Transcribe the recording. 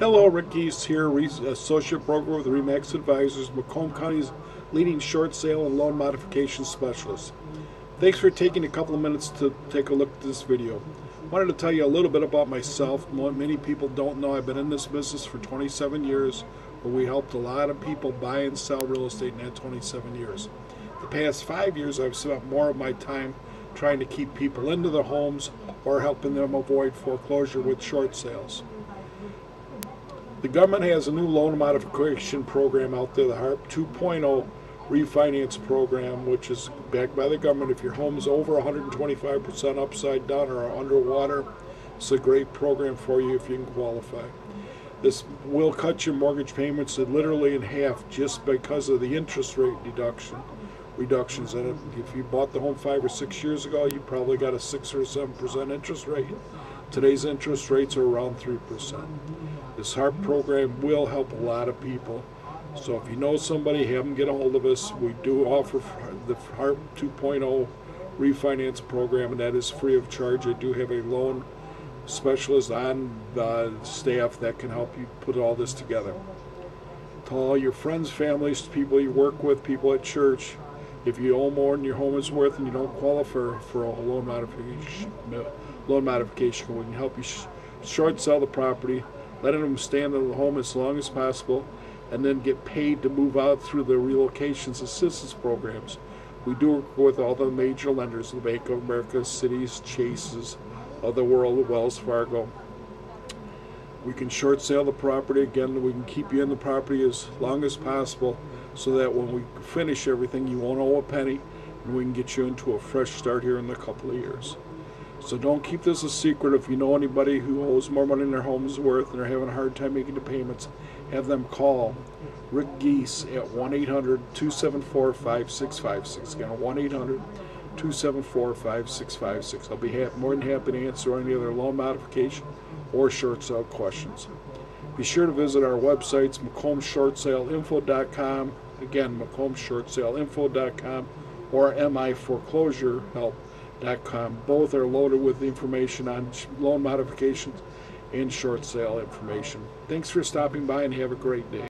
Hello, Rick East here, Associate Broker with Remax Advisors, Macomb County's leading short sale and loan modification specialist. Thanks for taking a couple of minutes to take a look at this video. I wanted to tell you a little bit about myself. Many people don't know I've been in this business for 27 years, where we helped a lot of people buy and sell real estate in that 27 years. The past 5 years, I've spent more of my time trying to keep people into their homes or helping them avoid foreclosure with short sales. The government has a new loan modification program out there, the HARP 2.0 refinance program, which is backed by the government. If your home's over 125% upside down or underwater, it's a great program for you if you can qualify. This will cut your mortgage payments literally in half just because of the interest rate reductions in it. If you bought the home 5 or 6 years ago, you probably got a 6 or 7% interest rate. Today's interest rates are around 3%. This HARP program will help a lot of people. So if you know somebody, have them get a hold of us. We do offer the HARP 2.0 refinance program, and that is free of charge. I do have a loan specialist on staff that can help you put all this together. To all your friends, families, people you work with, people at church, if you owe more than your home is worth and you don't qualify for a loan modification, we can help you short sell the property, letting them stay in the home as long as possible, and then get paid to move out through the relocations assistance programs. We do work with all the major lenders, the Bank of America, Citi's, Chase's, of the world, Wells Fargo. We can short sale the property. Again, we can keep you in the property as long as possible so that when we finish everything, you won't owe a penny, and we can get you into a fresh start here in a couple of years. So don't keep this a secret. If you know anybody who owes more money than their home's worth and they're having a hard time making the payments, have them call Rick Giese at 1-800-274-5656. Again, 1-800-274-5656. I'll be more than happy to answer any other loan modification or short sale questions. Be sure to visit our websites, Macombshortsaleinfo.com, again, Macombshortsaleinfo.com, or miforeclosurehelp.com. Both are loaded with information on loan modifications and short sale information. Thanks for stopping by and have a great day.